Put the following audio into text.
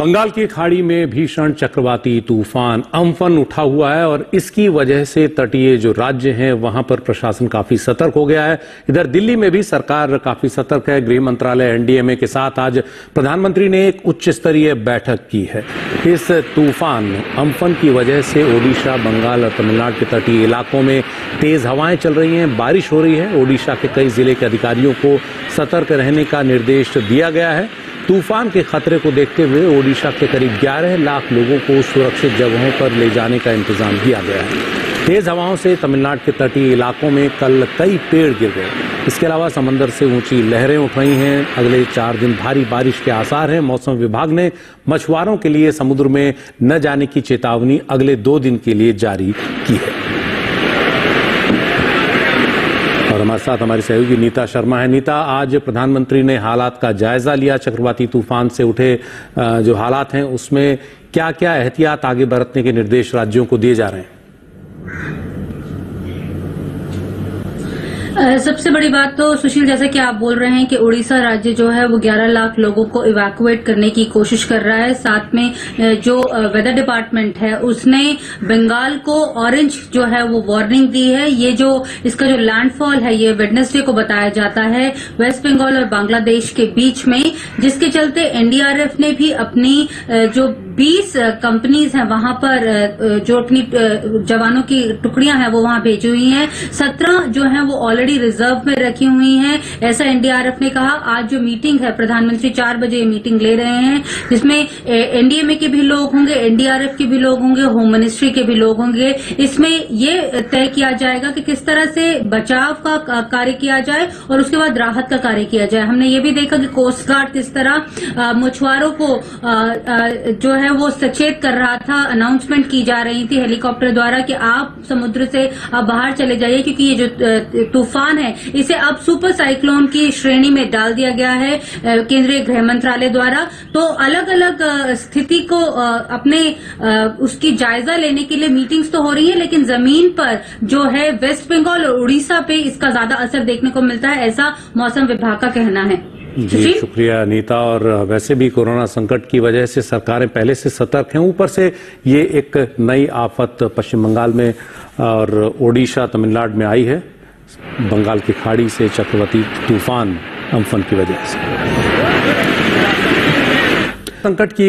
बंगाल की खाड़ी में भीषण चक्रवाती तूफान अम्फन उठा हुआ है और इसकी वजह से तटीय जो राज्य हैं वहां पर प्रशासन काफी सतर्क हो गया है। इधर दिल्ली में भी सरकार काफी सतर्क है। गृह मंत्रालय एनडीएमए के साथ आज प्रधानमंत्री ने एक उच्च स्तरीय बैठक की है। इस तूफान अम्फन की वजह से ओडिशा, बंगाल और तमिलनाडु के तटीय इलाकों में तेज हवाएं चल रही हैं, बारिश हो रही है। ओडिशा के कई जिले के अधिकारियों को सतर्क रहने का निर्देश दिया गया है। तूफान के खतरे को देखते हुए ओडिशा के करीब 11 लाख लोगों को सुरक्षित जगहों पर ले जाने का इंतजाम किया गया है। तेज हवाओं से तमिलनाडु के तटीय इलाकों में कल कई पेड़ गिर गए। इसके अलावा समंदर से ऊंची लहरें उठ रही हैं। अगले 4 दिन भारी बारिश के आसार हैं। मौसम विभाग ने मछुआरों के लिए समुद्र में न जाने की चेतावनी अगले 2 दिन के लिए जारी की है। और हमारे साथ हमारी सहयोगी नीता शर्मा है। नीता, आज प्रधानमंत्री ने हालात का जायजा लिया। चक्रवाती तूफान से उठे जो हालात हैं उसमें क्या क्या एहतियात आगे बरतने के निर्देश राज्यों को दिए जा रहे हैं? सबसे बड़ी बात तो सुशील, जैसे कि आप बोल रहे हैं कि उड़ीसा राज्य जो है वो 11 लाख लोगों को इवैक्यूएट करने की कोशिश कर रहा है। साथ में जो वेदर डिपार्टमेंट है उसने बंगाल को ऑरेंज जो है वो वार्निंग दी है। ये जो इसका जो लैंडफॉल है ये वेडनेसडे को बताया जाता है वेस्ट बंगाल और बांग्लादेश के बीच में, जिसके चलते एनडीआरएफ ने भी अपनी जो 20 कंपनीज हैं वहां पर जो अपनी जवानों की टुकड़ियां हैं वो वहां भेजी हुई हैं। 17 जो हैं वो ऑलरेडी रिजर्व में रखी हुई हैं, ऐसा एनडीआरएफ ने कहा। आज जो मीटिंग है, प्रधानमंत्री 4 बजे मीटिंग ले रहे हैं, जिसमें एनडीएमए के भी लोग होंगे, एनडीआरएफ के भी लोग होंगे, होम मिनिस्ट्री के भी लोग होंगे। इसमें ये तय किया जाएगा कि किस तरह से बचाव का कार्य किया जाए और उसके बाद राहत का कार्य किया जाए। हमने ये भी देखा कि कोस्ट गार्ड किस तरह मछुआरों को जो है वो सचेत कर रहा था। अनाउंसमेंट की जा रही थी हेलीकॉप्टर द्वारा कि आप समुद्र से आप बाहर चले जाइए, क्योंकि ये जो तूफान है इसे अब सुपर साइक्लोन की श्रेणी में डाल दिया गया है केंद्रीय गृह मंत्रालय द्वारा। तो अलग अलग स्थिति को अपने उसकी जायजा लेने के लिए मीटिंग्स तो हो रही है, लेकिन जमीन पर जो है वेस्ट बंगाल और उड़ीसा पे इसका ज्यादा असर देखने को मिलता है, ऐसा मौसम विभाग का कहना है। जी शुक्रिया नीता। और वैसे भी कोरोना संकट की वजह से सरकारें पहले से सतर्क हैं, ऊपर से ये एक नई आफत पश्चिम बंगाल में और ओडिशा, तमिलनाडु में आई है बंगाल की खाड़ी से चक्रवाती तूफान अम्फन की वजह से। संकट की